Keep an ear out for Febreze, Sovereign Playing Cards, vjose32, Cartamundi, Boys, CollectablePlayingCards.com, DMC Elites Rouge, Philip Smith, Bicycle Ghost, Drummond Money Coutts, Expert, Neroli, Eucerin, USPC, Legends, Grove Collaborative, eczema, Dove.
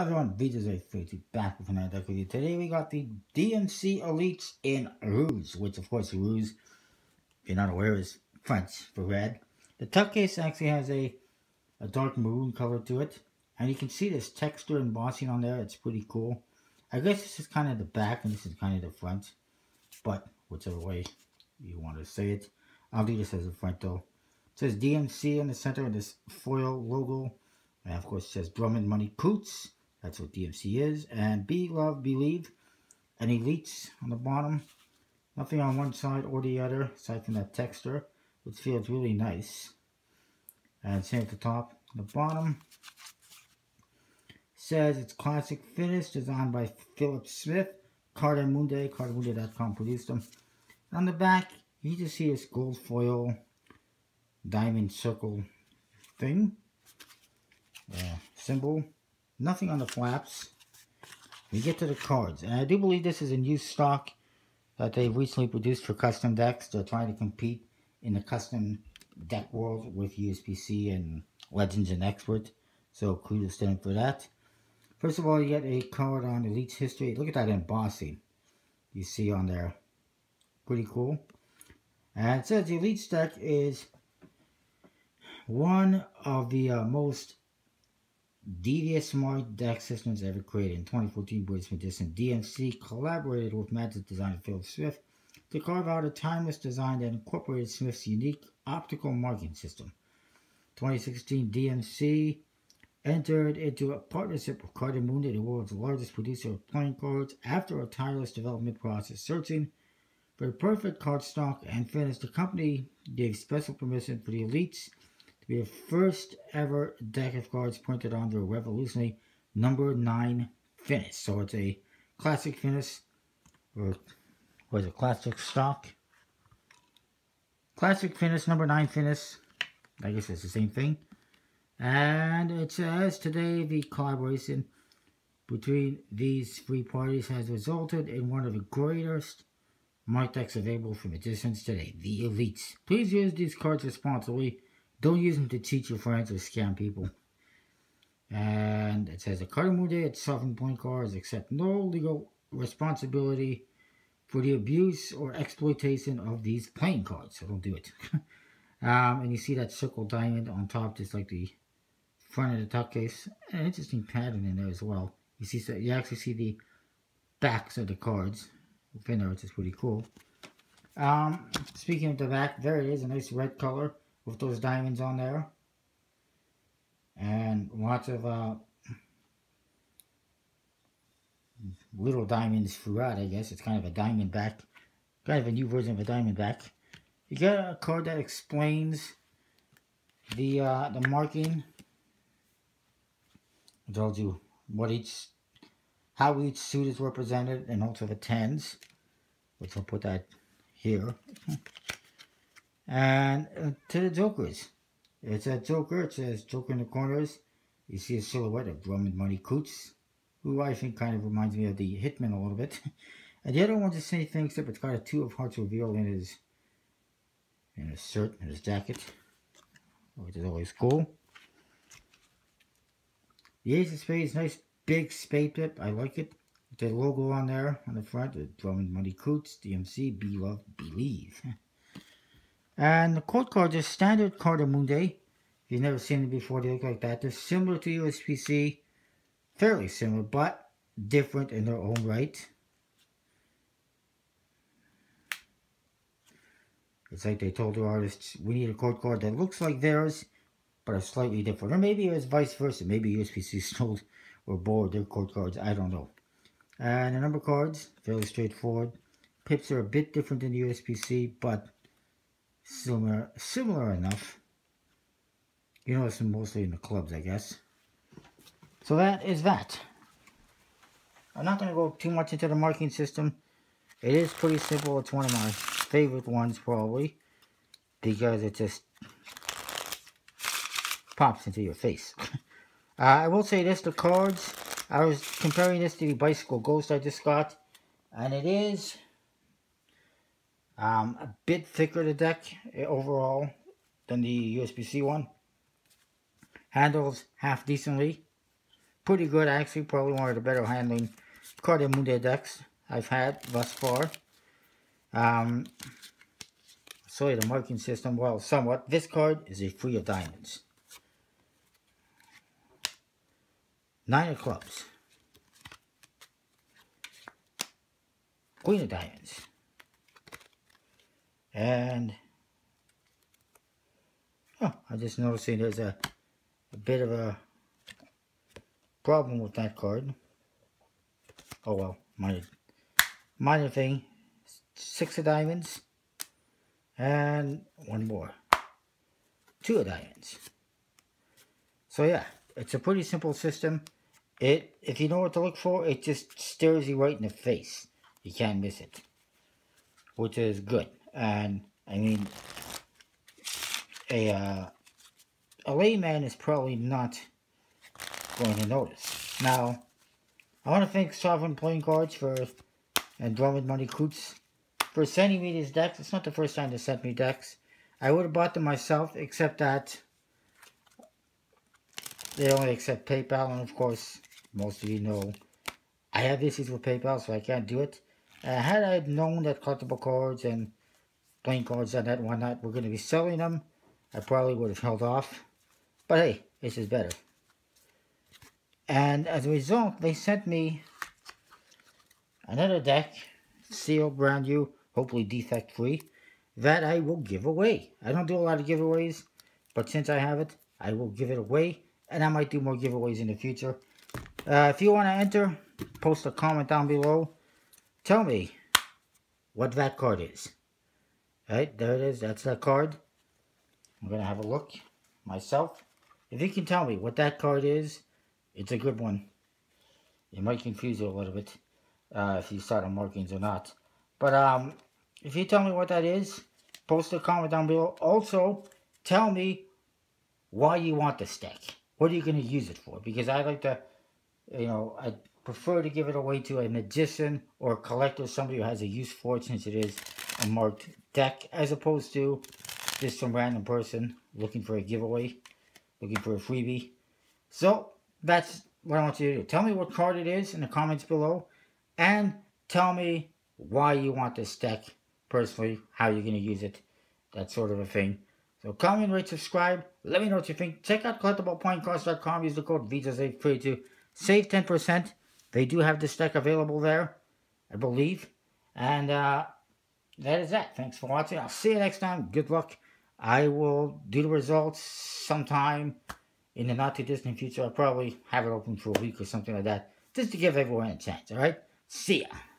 Everyone, vjose32 back with another deck review. Today we got the DMC Elites in Rouge, which of course Rouge, if you're not aware, is French for red. The tuck case actually has a dark maroon color to it, and you can see this texture embossing on there. It's pretty cool. I guess this is kind of the back and this is kind of the front, but whichever way you want to say it. I'll do this as a front though. It says DMC in the center of this foil logo, and of course it says Drummond Money Coutts. That's what DMC is. And Be Love, Believe, and Elites on the bottom. Nothing on one side or the other, aside from that texture, which feels really nice. And same at the top. The bottom says it's classic finish, designed by Philip Smith. Cartamundi, Cartamundi.com produced them. And on the back, you just see this gold foil diamond circle thing. Symbol. Nothing on the flaps. We get to the cards, and I do believe this is a new stock that they've recently produced for custom decks. They're trying to compete in the custom deck world with USPC and Legends and Expert, so kudos to them for that. First of all, you get a card on Elite's history. Look at that embossing you see on there. Pretty cool. And it says the Elite's deck is one of the most devious smart deck systems ever created. In 2014, Boys magician DMC collaborated with magic designer Philip Smith to carve out a timeless design that incorporated Smith's unique optical marking system. 2016, DMC entered into a partnership with Cartamundi, the world's largest producer of playing cards, after a tireless development process searching for the perfect card stock and finish. The company gave special permission for the Elites, the first ever deck of cards printed on their revolutionary number 9 finish. So it's a classic finish, or was it classic stock? Classic finish, number 9 finish. I guess it's the same thing. And it says today the collaboration between these three parties has resulted in one of the greatest marked decks available for magicians today, the Elites. Please use these cards responsibly. Don't use them to cheat your friends or scam people. And it says, a Cartamundi at Sovereign Playing Cards accept no legal responsibility for the abuse or exploitation of these playing cards. So don't do it. And you see that circle diamond on top, just like the front of the tuck case. An interesting pattern in there as well. You see, so you actually see the backs of the cards within there, which is pretty cool. Speaking of the back, there it is, a nice red color with those diamonds on there, and lots of little diamonds throughout. I guess it's kind of a diamond back, kind of a new version of a diamond back. You get a card that explains the marking. It tells you what each, how each suit is represented, and also the tens, which I'll put that here. And to the Jokers. It's a Joker. It says Joker in the corners. You see a silhouette of Drummond Money Coutts, who I think kind of reminds me of the Hitman a little bit. And the other one just say things that it's got a 2 of hearts revealed in his shirt and his jacket, which is always cool. The Ace of Spades, nice big spade pip. I like it. There's a logo on there on the front, the Drummond Money Coutts, DMC, Be Love, Believe. And the court cards are standard Cartamundi. If you've never seen them before, they look like that. They're similar to USPC. Fairly similar, but different in their own right. It's like they told the artists, we need a court card that looks like theirs, but are slightly different. Or maybe it was vice versa. Maybe USPC stole or borrowed their court cards. I don't know. And the number cards, fairly straightforward. Pips are a bit different than USPC, but similar enough. You know, it's mostly in the clubs, I guess. So that is that. I'm not going to go too much into the marking system. It is pretty simple. It's one of my favorite ones, probably, because it just pops into your face. I will say this, the cards, I was comparing this to the Bicycle Ghost I just got, and it is a bit thicker, the deck overall, than the USPC one. Handles half decently. pretty good actually, probably one of the better handling Cartamundi decks I've had thus far. Sorry, the marking system, well, somewhat. This card is a three of diamonds. Nine of clubs. Queen of diamonds. And, oh, I'm just noticing there's a bit of a problem with that card. Oh well, minor thing. Six of diamonds. And one more. Two of diamonds. So yeah, it's a pretty simple system. If you know what to look for, it just stares you right in the face. You can't miss it. Which is good. And, I mean, a layman is probably not going to notice. Now, I want to thank Sovereign Playing Cards and Drummond Money Coutts for sending me these decks. It's not the first time they sent me decks. I would have bought them myself, except that they only accept PayPal, and of course, most of you know, I have issues with PayPal, so I can't do it. Had I known that collectible cards and playing cards and that whatnot were going to be selling them, I probably would have held off. But hey, this is better. And as a result, they sent me another deck, sealed, brand new, hopefully defect free, that I will give away. I don't do a lot of giveaways, but since I have it, I will give it away. And I might do more giveaways in the future. If you want to enter, post a comment down below. Tell me what that card is. Right, there it is. That's that card. I'm going to have a look myself. If you can tell me what that card is, it's a good one. It might confuse you a little bit if you start on markings or not. But if you tell me what that is, post a comment down below. Also, tell me why you want this deck. What are you going to use it for? Because I like to, you know, I prefer to give it away to a magician or a collector, somebody who has a use for it, since it is a marked deck, as opposed to just some random person looking for a giveaway, looking for a freebie. So, that's what I want you to do. Tell me what card it is in the comments below, and tell me why you want this deck, personally, how you're going to use it, that sort of a thing. So comment, rate, subscribe. Let me know what you think. Check out CollectablePlayingCards.com. Use the code vjose32. Save 10%. They do have this deck available there, I believe. And that is that. Thanks for watching. I'll see you next time. Good luck. I will do the results sometime in the not-too-distant future. I'll probably have it open for a week or something like that, just to give everyone a chance. All right? See ya.